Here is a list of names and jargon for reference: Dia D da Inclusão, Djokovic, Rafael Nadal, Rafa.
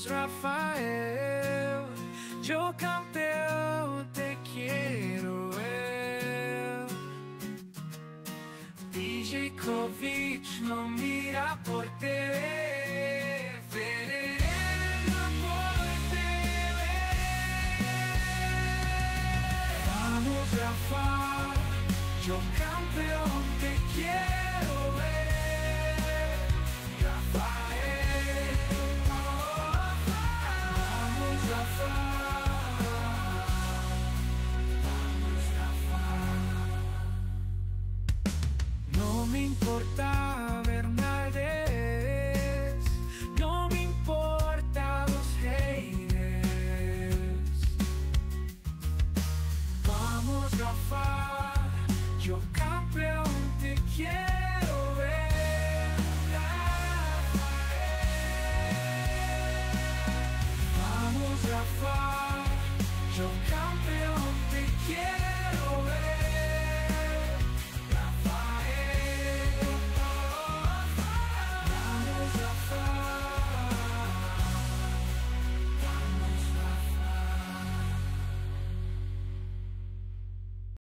Deus, Rafael, eu canto, te quero eu. Djokovic não mira por te ver. Vamos, Rafa, eu canto.